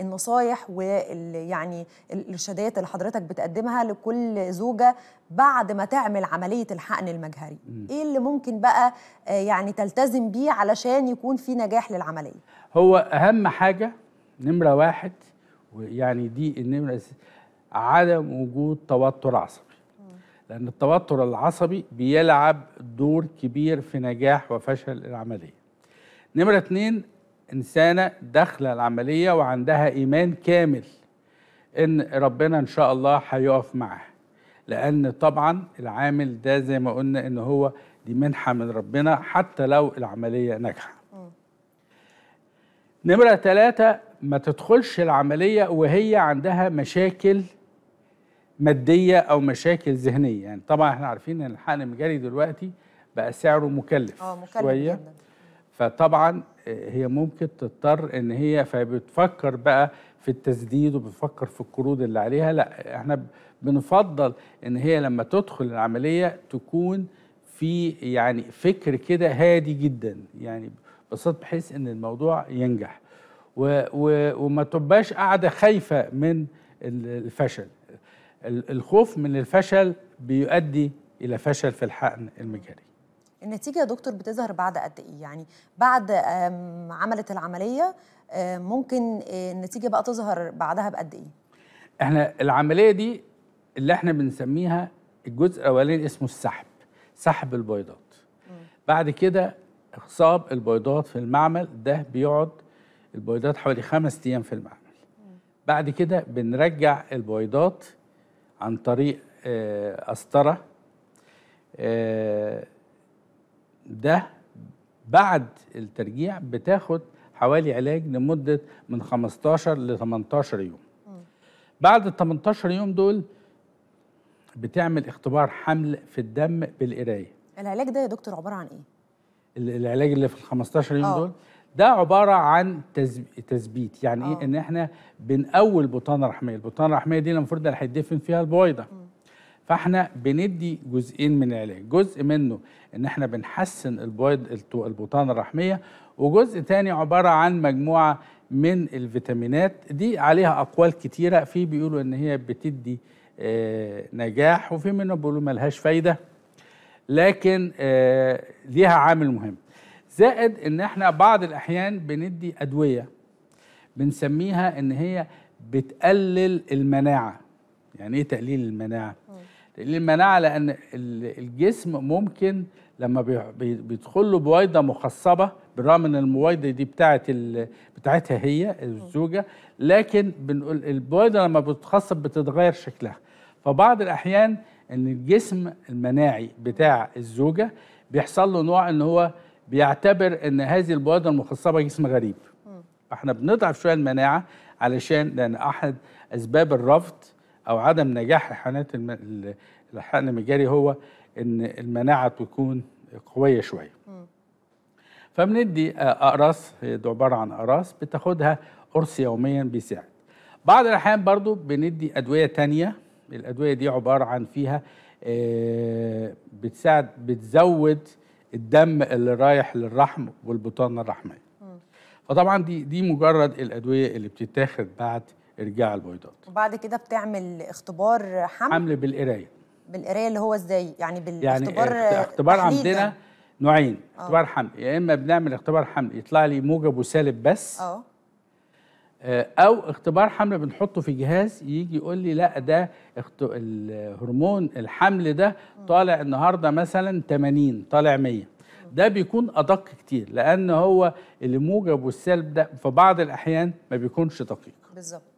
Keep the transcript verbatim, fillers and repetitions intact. النصايح ويعني الارشادات اللي حضرتك بتقدمها لكل زوجه بعد ما تعمل عمليه الحقن المجهري، م. ايه اللي ممكن بقى يعني تلتزم بيه علشان يكون في نجاح للعمليه؟ هو اهم حاجه نمره واحد، ويعني دي النمره، عدم وجود توتر عصبي، لأن التوتر العصبي بيلعب دور كبير في نجاح وفشل العملية. نمرة اتنين، إنسانة داخلة العملية وعندها إيمان كامل إن ربنا إن شاء الله هيقف معاها، لأن طبعا العامل ده زي ما قلنا إن هو دي منحة من ربنا حتى لو العملية ناجحة. نمرة تلاتة، ما تدخلش العملية وهي عندها مشاكل مادية أو مشاكل ذهنية. يعني طبعا احنا عارفين إن الحقن المجهري دلوقتي بقى سعره مكلف شوية، فطبعا هي ممكن تضطر إن هي فبتفكر بقى في التسديد وبتفكر في القروض اللي عليها. لا، احنا بنفضل إن هي لما تدخل العملية تكون في يعني فكر كده هادي جدا، يعني بسيط، بحيث إن الموضوع ينجح و و وما تبقاش قاعدة خايفة من الفشل. الخوف من الفشل بيؤدي إلى فشل في الحقن المجهري. النتيجة يا دكتور بتظهر بعد قد إيه؟ يعني بعد عملت العملية ممكن النتيجة بقى تظهر بعدها بقد إيه؟ إحنا العملية دي اللي إحنا بنسميها الجزء الأولاني اسمه السحب، سحب البيضات. م. بعد كده إخصاب البيضات في المعمل، ده بيقعد البيضات حوالي خمس أيام في المعمل. م. بعد كده بنرجع البيضات عن طريق قسطرة، ده بعد الترجيع بتاخد حوالي علاج لمدة من خمستاشر لتمنتاشر يوم. م. بعد ال تمنتاشر يوم دول بتعمل اختبار حمل في الدم بالقراية. العلاج ده يا دكتور عبارة عن ايه؟ العلاج اللي في ال خمستاشر يوم أوه. دول ده عبارة عن تثبيت، يعني أوه. إيه؟ إن إحنا بنقوي البطانة الرحمية، البطانة الرحمية دي المفروض اللي هيدفن فيها البويضة، فإحنا بندي جزئين من العلاج، جزء منه إن إحنا بنحسن البويض البطانة الرحمية، وجزء تاني عبارة عن مجموعة من الفيتامينات دي عليها أقوال كتيرة، في بيقولوا إن هي بتدي آه نجاح، وفي منهم بيقولوا ملهاش فايدة، لكن آه ليها عامل مهم. زائد ان احنا بعض الاحيان بندي ادويه بنسميها ان هي بتقلل المناعه. يعني ايه تقليل المناعه؟ مم. تقليل المناعه لان الجسم ممكن لما بيدخل له بويضه مخصبه، بالرغم ان المبويضه دي بتاعه بتاعتها هي الزوجه، لكن بنقول البويضه لما بتتخصب بتتغير شكلها، فبعض الاحيان ان الجسم المناعي بتاع الزوجه بيحصل له نوع ان هو بيعتبر ان هذه البويضه المخصبه جسم غريب، فاحنا بنضعف شويه المناعه، علشان لان احد اسباب الرفض او عدم نجاح الحقنات الحقن المجهري هو ان المناعه تكون قويه شويه. فبندي اقراص، ده عباره عن اقراص بتاخدها قرص يوميا بيساعد. بعض الاحيان برضو بندي ادويه ثانيه، الادويه دي عباره عن فيها بتساعد، بتزود الدم اللي رايح للرحم والبطانه الرحميه. م. فطبعا دي دي مجرد الادويه اللي بتتاخد بعد ارجاع البويضات. وبعد كده بتعمل اختبار حمل حمل بالقرايه. بالقرايه اللي هو ازاي؟ يعني بالاختبار، يعني اختبار عندنا نوعين، أوه. اختبار حمل، يا يعني اما بنعمل اختبار حمل يطلع لي موجب وسالب بس، اه او اختبار حمل بنحطه في جهاز يجي يقول لي لا ده الهرمون الحمل ده طالع النهارده مثلا تمانين، طالع مية. ده بيكون ادق كتير، لان هو اللي موجب والسالب ده في بعض الاحيان ما بيكونش دقيق بالظبط.